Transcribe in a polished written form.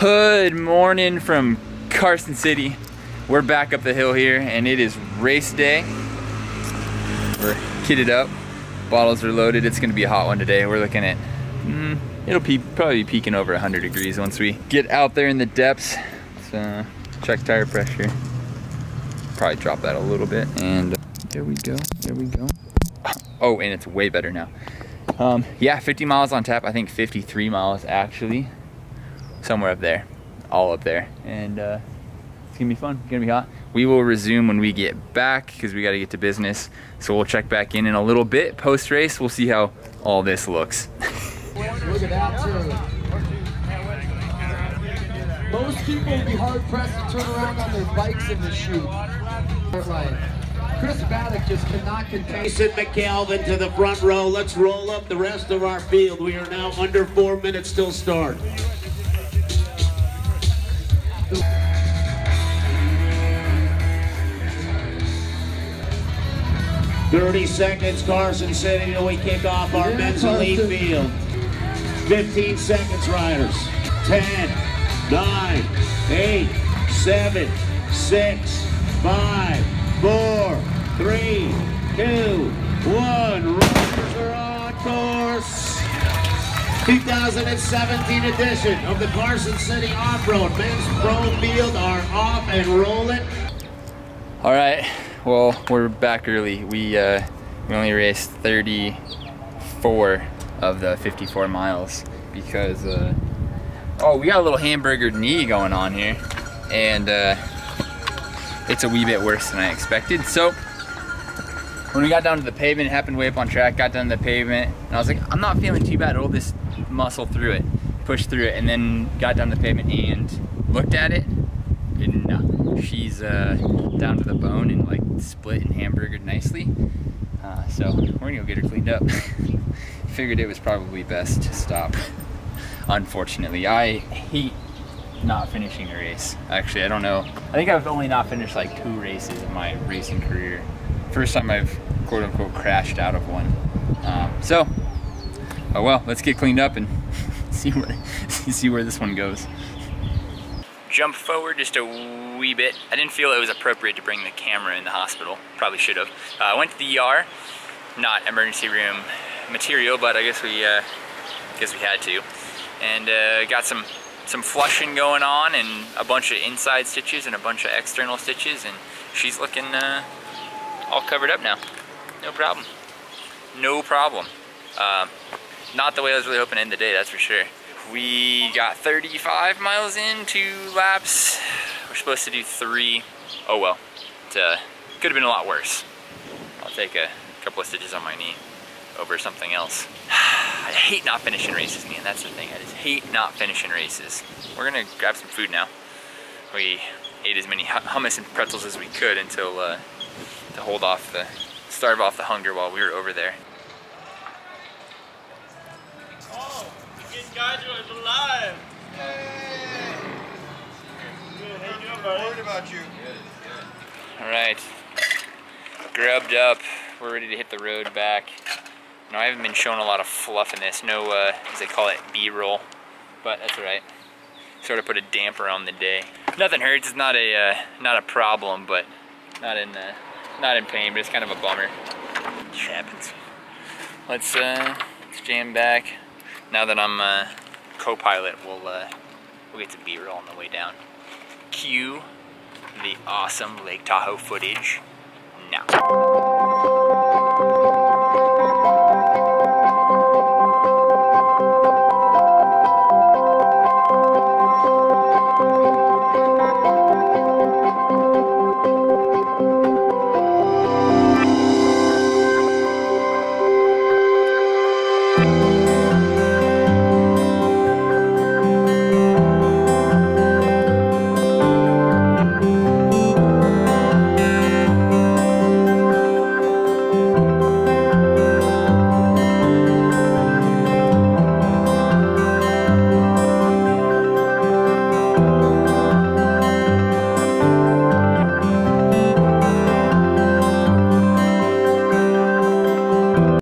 Good morning from Carson City. We're back up the hill here and it is race day. We're kitted up, bottles are loaded. It's gonna be a hot one today. We're looking at, it'll probably be peaking over 100 degrees once we get out there in the depths. So check tire pressure. Probably drop that a little bit. And there we go. Oh, and it's way better now. Yeah, 50 miles on tap, I think 53 miles actually. Somewhere up there, all up there. And it's gonna be fun, it's gonna be hot. We will resume when we get back because we gotta get to business. So we'll check back in a little bit, post-race. We'll see how all this looks. Look at that turn. Most people will be hard-pressed to turn around on their bikes in the chute. Chris Baddock just cannot contain. Jason McCalvin to the front row. Let's roll up the rest of our field. We are now under 4 minutes till start. Thirty seconds, Carson City, till we kick off our men's elite field. 15 seconds, riders. 10, 9, 8, 7, 6, 5, 4, 3, 2, 1. Riders are on course. 2017 edition of the Carson City Off-Road Men's Pro Field are off and rolling. All right. Well, we're back early. We only raced 34 of the 54 miles because, we got a little hamburger knee going on here. And it's a wee bit worse than I expected. So when we got down to the pavement, it happened way up on track, got down to the pavement, and I was like, I'm not feeling too bad. I'll just muscle through it, push through it, and then got down to the pavement and looked at it. And she's down to the bone and like split and hamburgered nicely. So we're gonna go get her cleaned up. Figured it was probably best to stop. Unfortunately, I hate not finishing a race. Actually, I don't know. I think I've only not finished like 2 races in my racing career. First time I've quote unquote crashed out of one. Oh well, let's get cleaned up and see where this one goes. Jump forward just a wee bit. I didn't feel it was appropriate to bring the camera in the hospital. Probably should have. I went to the ER, not emergency room material, but I guess we had to. And got some flushing going on and a bunch of inside stitches and a bunch of external stitches, and she's looking all covered up now. No problem. No problem. Not the way I was really hoping to end the day, that's for sure. We got 35 miles in, 2 laps. We're supposed to do 3. Oh well, it could have been a lot worse. I'll take a couple of stitches on my knee over something else. I hate not finishing races, man. That's the thing, I just hate not finishing races. We're gonna grab some food now. We ate as many hummus and pretzels as we could until to starve off the hunger while we were over there. Guys, you guys are alive! Hey! Good, how you doing, buddy? Worried about you. Good. Alright. Grubbed up. We're ready to hit the road back. No, I haven't been showing a lot of fluff in this. No, as they call it, B-roll. But that's alright. Sort of put a damper on the day. Nothing hurts. It's not a, not a problem, but not in pain, but it's kind of a bummer. It happens. Let's jam back. Now that I'm co-pilot, we'll get some B-roll on the way down. Cue the awesome Lake Tahoe footage now.